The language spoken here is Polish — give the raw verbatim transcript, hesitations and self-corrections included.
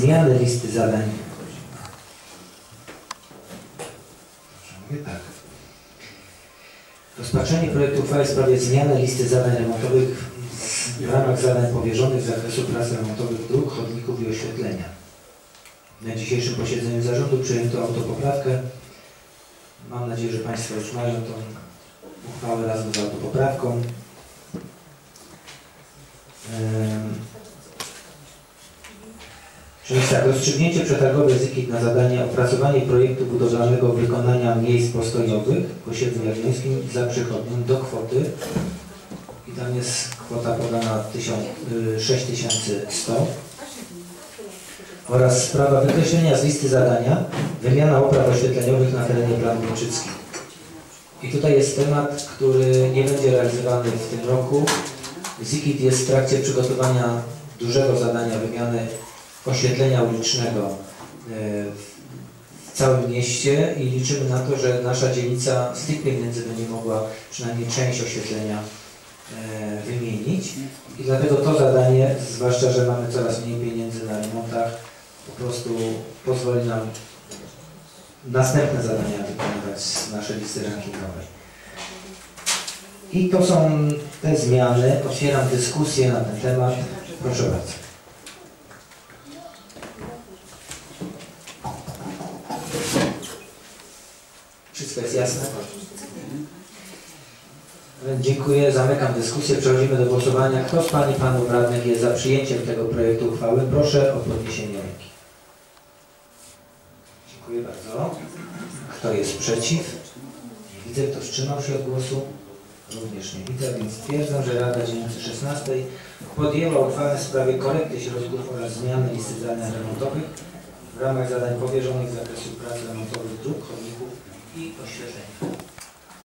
zmianę listy zadań. Mówię tak. Rozpatrzenie projektu uchwały w sprawie zmiany listy zadań remontowych w ramach zadań powierzonych z zakresu prac remontowych dróg, chodników i oświetlenia. Na dzisiejszym posiedzeniu zarządu przyjęto autopoprawkę. Mam nadzieję, że Państwo już mają tą uchwałę razem z autopoprawką. Czyli tak, rozstrzygnięcie przetargowe ZIKIT na zadanie opracowanie projektu budowlanego wykonania miejsc postojowych w osiedlu Jagiellońskim za przychodnią do kwoty, i tam jest kwota podana sześć tysięcy sto oraz sprawa wykreślenia z listy zadania wymiana opraw oświetleniowych na terenie planu Bieńczycki. I tutaj jest temat, który nie będzie realizowany w tym roku. ZIKIT jest w trakcie przygotowania dużego zadania wymiany oświetlenia ulicznego w całym mieście i liczymy na to, że nasza dzielnica z tych pieniędzy będzie mogła przynajmniej część oświetlenia wymienić. I dlatego to zadanie, zwłaszcza że mamy coraz mniej pieniędzy na remontach, po prostu pozwoli nam następne zadania wykonywać z naszej listy rankingowej. I to są te zmiany. Otwieram dyskusję na ten temat. Proszę bardzo. Wszystko jest jasne? Dziękuję. Zamykam dyskusję. Przechodzimy do głosowania. Kto z Pań i Panów Radnych jest za przyjęciem tego projektu uchwały? Proszę o podniesienie ręki. Dziękuję bardzo. Kto jest przeciw? Nie widzę. Kto wstrzymał się od głosu? Również nie widzę, więc stwierdzam, że Rada Dzielnicy szesnastej podjęła uchwałę w sprawie korekty środków oraz zmiany listy zadań remontowych w ramach zadań powierzonych z zakresu prac remontowych dróg, chodników i oświetlenia.